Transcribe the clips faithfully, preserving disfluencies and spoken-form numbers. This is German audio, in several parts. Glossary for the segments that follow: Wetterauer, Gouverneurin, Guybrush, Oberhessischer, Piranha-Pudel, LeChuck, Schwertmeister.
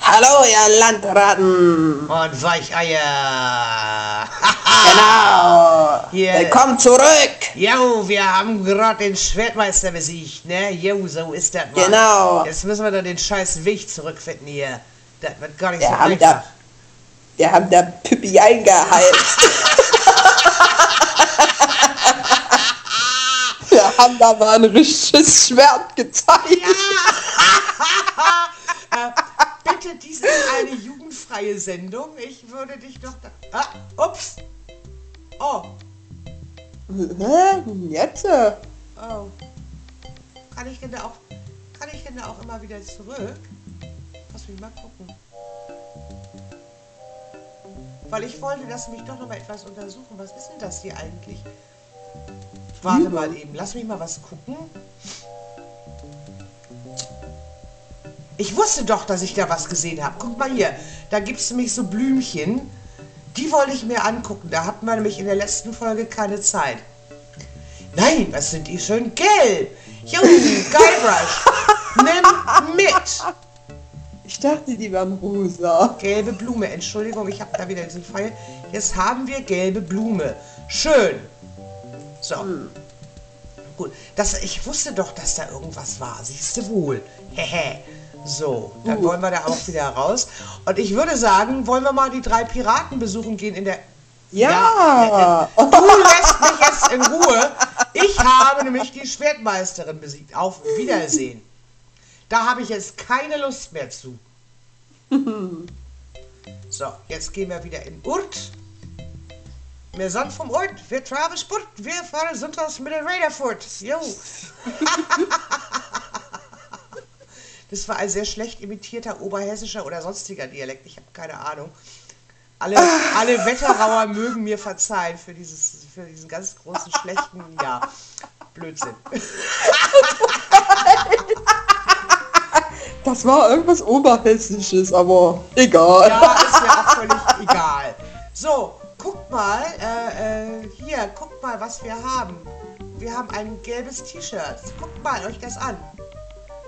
Hallo, ihr Landratten! Und Weicheier! Genau! Hier. Willkommen zurück! Jo, wir haben gerade den Schwertmeister besiegt, ne? Jo, so ist das, Mann. Genau! Jetzt müssen wir da den scheiß Weg zurückfinden hier. Das wird gar nicht wir so haben da, wir haben da Püppi eingeheizt. Wir haben da mal ein richtiges Schwert gezeigt. Ja. Bitte, dies ist eine jugendfreie Sendung. Ich würde dich doch... Da ah, ups. Oh. Hä? Jetzt? Oh. Kann ich denn da auch... Kann ich denn da auch immer wieder zurück? Lass mich mal gucken. Weil ich wollte, dass mich doch noch mal etwas untersuchen. Was ist denn das hier eigentlich? Warte hm. mal eben. Lass mich mal was gucken. Ich wusste doch, dass ich da was gesehen habe. Guck mal hier, da gibt es nämlich so Blümchen. Die wollte ich mir angucken. Da hatten wir nämlich in der letzten Folge keine Zeit. Nein, was sind die schön gelb. Junge, Guybrush, nimm mit. Ich dachte, die waren rosa. Gelbe Blume, Entschuldigung, ich habe da wieder diesen Pfeil. Jetzt haben wir gelbe Blume. Schön. So. Hm. Gut, das, ich wusste doch, dass da irgendwas war. Siehst du wohl. Hehe. So, dann uh. wollen wir da auch wieder raus. Und ich würde sagen, wollen wir mal die drei Piraten besuchen gehen in der... Ja! ja. Du lässt mich jetzt in Ruhe. Ich habe nämlich die Schwertmeisterin besiegt. Auf Wiedersehen. Da habe ich jetzt keine Lust mehr zu. So, jetzt gehen wir wieder in Urt. Wir sind vom Ort. Wir treiben Sport. Wir fahren sonntags mit den Raider fort. Jo. Das war ein sehr schlecht imitierter oberhessischer oder sonstiger Dialekt. Ich habe keine Ahnung. Alle, alle Wetterauer mögen mir verzeihen für, dieses, für diesen ganz großen, schlechten, ja, Blödsinn. Das war irgendwas Oberhessisches, aber egal. Ja, ist mir auch völlig egal. So, guckt mal, äh, äh, hier, guckt mal, was wir haben. Wir haben ein gelbes T-Shirt. Guckt mal euch das an.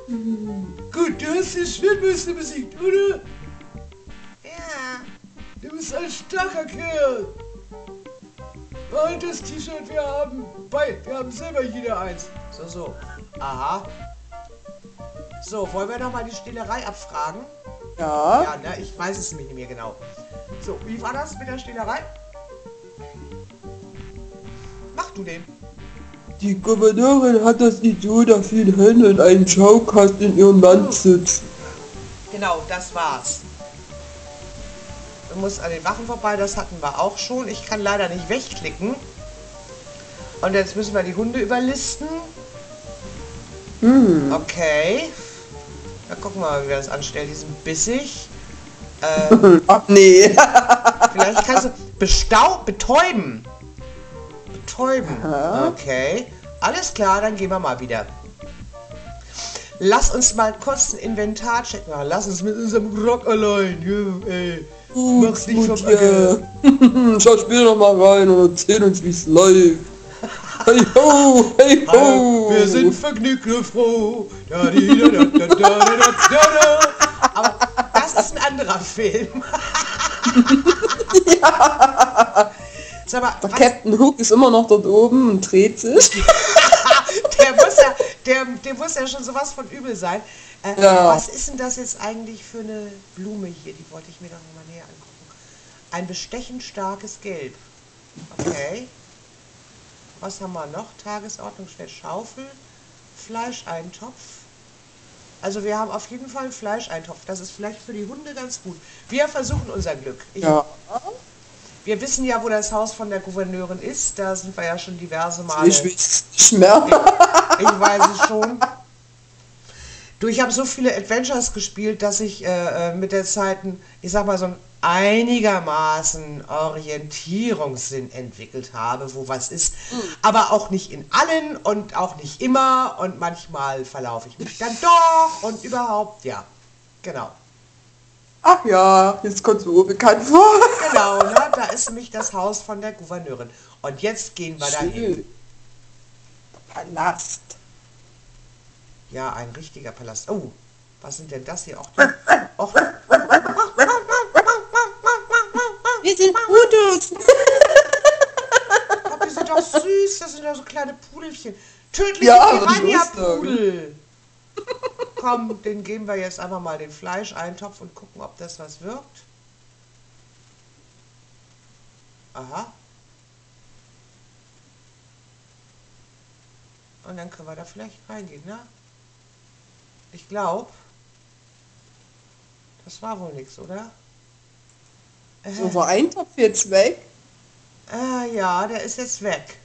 Mhm. Gut, du hast den Schwertmeister besiegt, oder? Ja. Du bist ein starker Kerl. Und das T-Shirt, wir haben... Bei, wir haben selber jeder eins. So, so. Aha. So, wollen wir nochmal die Stehlerei abfragen? Ja. Ja, ne? Ich weiß es nicht mehr genau. So, wie war das mit der Stehlerei? Mach du den. Die Gouverneurin hat das Idiot auf ihren Händen und einen Schaukast in ihrem Land sitzen. Genau, das war's. Du musst an den Wachen vorbei, das hatten wir auch schon. Ich kann leider nicht wegklicken. Und jetzt müssen wir die Hunde überlisten. Hm. Okay. Dann gucken wir mal, wie wir das anstellen. Die sind bissig. Ähm, Ach nee. Vielleicht kannst du Bestau- betäuben. Betäuben. Aha. Okay. Alles klar, dann gehen wir mal wieder. Lass uns mal kurz ein Inventar-Check machen. Lass uns mit unserem Rock allein. Yeah, ey. Uh, Mach's nicht vom Acker. Schau später noch mal rein und erzähl uns, wie's läuft. Hey ho, hey ho. Wir sind vergnügt und froh. Da, di, da, da, da, da, da, da. Aber das ist ein anderer Film. Ja. Sag mal, der Captain Hook ist immer noch dort oben und dreht sich. Der muss ja, der, der muss ja schon sowas von übel sein. Äh, ja. Was ist denn das jetzt eigentlich für eine Blume hier? Die wollte ich mir doch nochmal näher angucken. Ein bestechend starkes Gelb. Okay. Was haben wir noch? Tagesordnungsschwert, Schaufel, Fleischeintopf. Also wir haben auf jeden Fall einen Fleischeintopf. Das ist vielleicht für die Hunde ganz gut. Wir versuchen unser Glück. Ich ja. Wir wissen ja, wo das Haus von der Gouverneurin ist. Da sind wir ja schon diverse Male. Ich weiß es schon. Ich weiß es schon. Du, ich habe so viele Adventures gespielt, dass ich äh, mit der Zeit, ich sag mal, so ein einigermaßen Orientierungssinn entwickelt habe, wo was ist. Mhm. Aber auch nicht in allen und auch nicht immer. Und manchmal verlaufe ich mich dann doch und überhaupt, ja. Genau. Ach ja, jetzt kommt so bekannt vor. Genau, ne? Da ist nämlich das Haus von der Gouverneurin. Und jetzt gehen wir da hin. Palast. Ja, ein richtiger Palast. Oh, was sind denn das hier? Auch die, auch wir sind Pudels. Die sind doch süß. Das sind doch so kleine Pudelchen. Tödliche ja, Piranha-Pudel. Komm, den geben wir jetzt einfach mal den Fleisch-Eintopf und gucken, ob das was wirkt. Aha. Und dann können wir da vielleicht reingehen, ne? Ich glaube, das war wohl nichts, oder? So war ein Topf jetzt weg? Ah ja, der ist jetzt weg.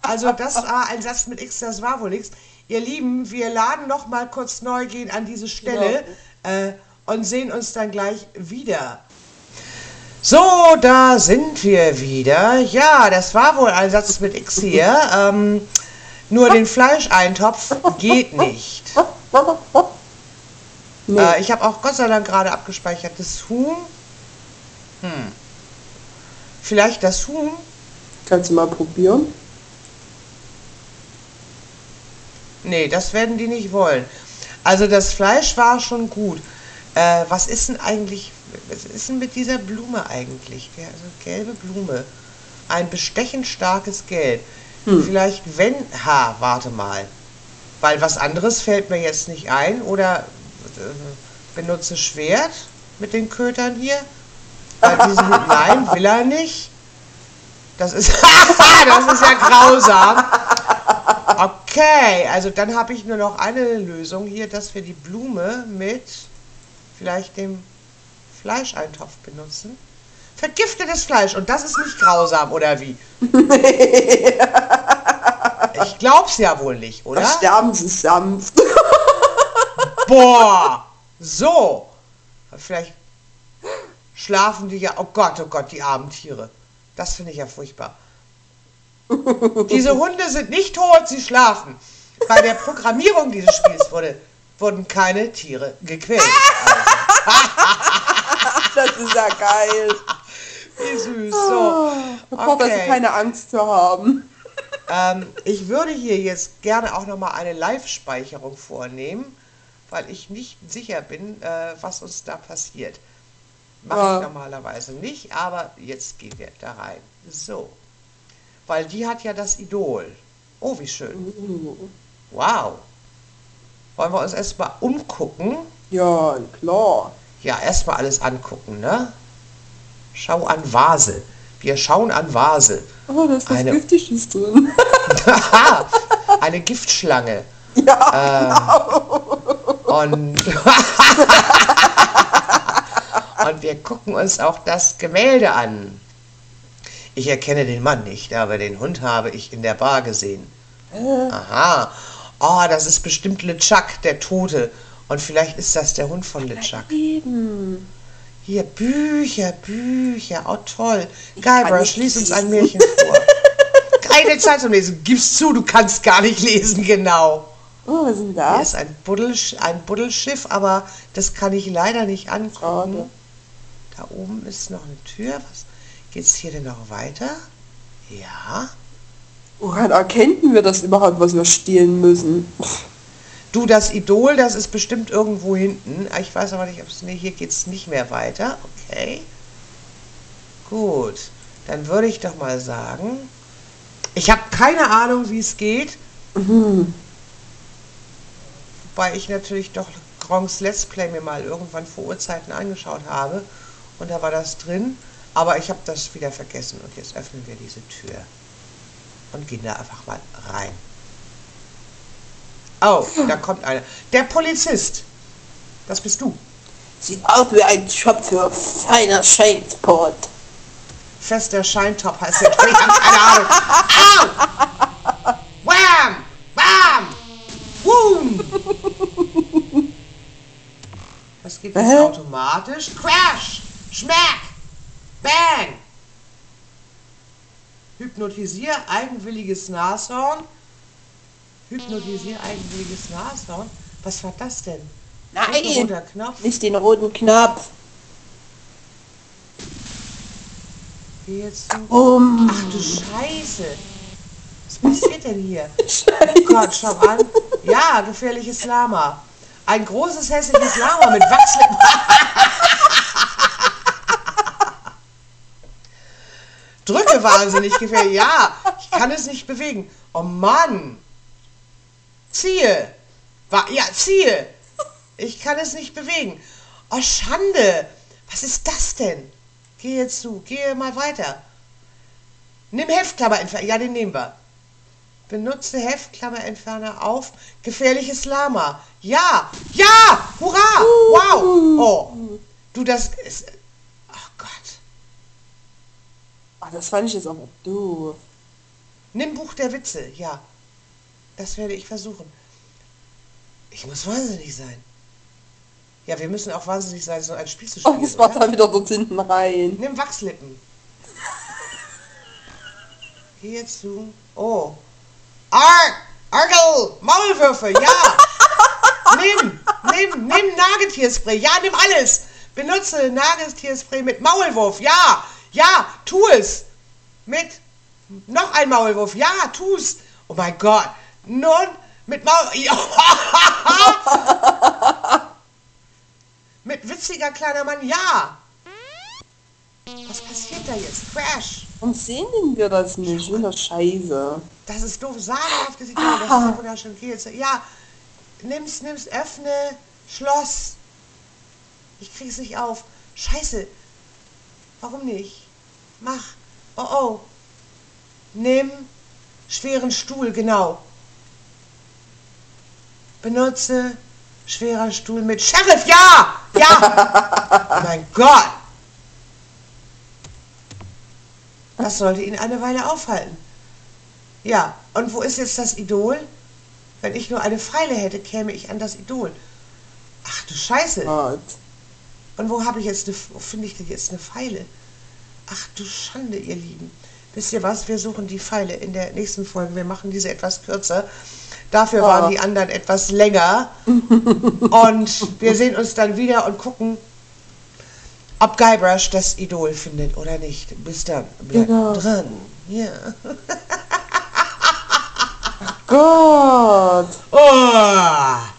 Also das war ein Satz mit X, das war wohl nichts. Ihr Lieben, wir laden noch mal kurz neu, gehen an diese Stelle genau. äh, und sehen uns dann gleich wieder. So, da sind wir wieder. Ja, das war wohl ein Satz mit X hier. Ähm, nur den Fleischeintopf geht nicht. Nee. Äh, ich habe auch Gott sei Dank gerade abgespeichert. Das Huhn. Hm. Vielleicht das Huhn. Kannst du mal probieren? Nee, das werden die nicht wollen. Also das Fleisch war schon gut. Äh, was ist denn eigentlich... Was ist denn mit dieser Blume eigentlich? Also gelbe Blume. Ein bestechend starkes Gelb. Hm. Vielleicht wenn... Ha, warte mal. Weil was anderes fällt mir jetzt nicht ein. Oder äh, benutze Schwert mit den Kötern hier. Bei diesem, nein, will er nicht. Das ist... Das ist ja grausam. Okay, also dann habe ich nur noch eine Lösung hier, dass wir die Blume mit vielleicht dem... Fleischeintopf benutzen. Vergiftetes Fleisch. Und das ist nicht grausam, oder wie? Nee. Ich glaub's ja wohl nicht, oder? Da sterben sie sanft. Boah. So. Vielleicht schlafen die ja... Oh Gott, oh Gott, die armen Tiere. Das finde ich ja furchtbar. Diese Hunde sind nicht tot, sie schlafen. Bei der Programmierung dieses Spiels wurde, wurden keine Tiere gequält. Also. Das ist ja geil. Wie süß. So. Okay. Papa, keine Angst zu haben. Ähm, ich würde hier jetzt gerne auch nochmal eine Live-Speicherung vornehmen, weil ich nicht sicher bin, äh, was uns da passiert. Mache ja. ich normalerweise nicht, aber jetzt gehen wir da rein. So. Weil die hat ja das Idol. Oh, wie schön. Wow. Wollen wir uns erstmal umgucken? Ja, klar. Ja, erstmal alles angucken, ne? Schau an Vase. Wir schauen an Vase. Oh, da ist was Giftiges drin. Eine Giftschlange. Ja, genau. ähm, Und, und wir gucken uns auch das Gemälde an. Ich erkenne den Mann nicht, aber den Hund habe ich in der Bar gesehen. Äh. Aha. Oh, das ist bestimmt LeChuck, der Tote. Und vielleicht ist das der Hund von LeChuck. Hier, Bücher, Bücher. Oh, toll. Guybrush, lies uns ein Märchen vor. Keine Zeit zum Lesen. Gib's zu, du kannst gar nicht lesen, genau. Oh, was ist denn das? Hier ist ein, Buddelsch ein Buddelschiff, aber das kann ich leider nicht angucken. Oh, da oben ist noch eine Tür. Was? Geht's hier denn noch weiter? Ja. Woran erkennen wir das überhaupt, was wir stehlen müssen? Du, das Idol, das ist bestimmt irgendwo hinten. Ich weiß aber nicht, ob es... Nee, hier geht es nicht mehr weiter. Okay. Gut. Dann würde ich doch mal sagen... Ich habe keine Ahnung, wie es geht. Mhm. Wobei ich natürlich doch Gronks Let's Play mir mal irgendwann vor Urzeiten angeschaut habe. Und da war das drin. Aber ich habe das wieder vergessen. Und jetzt öffnen wir diese Tür. Und gehen da einfach mal rein. Oh, da kommt einer. Der Polizist. Das bist du. Sieht aus wie ein Shop für feiner Scheintopf. Fester Scheintopf heißt der. Ich hab keine Ahnung. Au! Wham! Bam! Boom! Das geht jetzt automatisch. Crash! Schmack! Bang! Hypnotisier eigenwilliges Nashorn. Hypnotisier eigenwilliges Nashorn. Was war das denn? Nein, roter Knopf. Nicht den roten Knopf. Geh jetzt um. Ach du Scheiße. Was passiert denn hier? Scheiße. Gott, schau an. Ja, gefährliches Lama. Ein großes hässliches Lama mit Wachslippen. Drücke wahnsinnig gefährlich. Ja, ich kann es nicht bewegen. Oh Mann. Ziehe. Ja, ziehe. Ich kann es nicht bewegen. Oh, Schande. Was ist das denn? Geh jetzt zu. Gehe mal weiter. Nimm Heftklammerentferner. Ja, den nehmen wir. Benutze Heftklammerentferner auf. Gefährliches Lama. Ja. Ja. Hurra. Wow. Oh. Du, das ist... Oh Gott. Ach, das fand ich jetzt auch... Du. Nimm Buch der Witze. Ja. Das werde ich versuchen. Ich muss wahnsinnig sein. Ja, wir müssen auch wahnsinnig sein, so ein Spiel zu spielen. Oh, das macht da wieder dort hinten rein. Nimm Wachslippen. Geh jetzt zu. Oh. Arg! Argel! Maulwürfe! Ja! nimm! Nimm! Nimm Nagetierspray! Ja, nimm alles! Benutze Nagetierspray mit Maulwurf! Ja! Ja! Tu es! Mit noch ein Maulwurf! Ja! Tu's! Oh mein Gott! Nun! Mit Maul... Mit witziger kleiner Mann, ja! Was passiert da jetzt? Crash! Warum sehen denn wir das nicht? Wunder Scheiße! Das ist doof, sagenhafte Signal, das ist wunderschön. Geh jetzt. Ja, nimm's, nimm's, öffne, Schloss. Ich krieg's nicht auf. Scheiße! Warum nicht? Mach! Oh oh! Nimm schweren Stuhl, genau! Benutze schwerer Stuhl mit Sheriff, ja! Ja! Oh mein Gott! Das sollte ihn eine Weile aufhalten. Ja, und wo ist jetzt das Idol? Wenn ich nur eine Pfeile hätte, käme ich an das Idol. Ach du Scheiße! Gott. Und wo habe ich jetzt eine, wo finde ich denn jetzt eine Pfeile? Ach du Schande, ihr Lieben. Wisst ihr was? Wir suchen die Pfeile in der nächsten Folge. Wir machen diese etwas kürzer. Dafür waren oh. die anderen etwas länger. Und wir sehen uns dann wieder und gucken, ob Guybrush das Idol findet oder nicht. Bis dann. Bleibt genau. dran. Ja. Gott. Oh.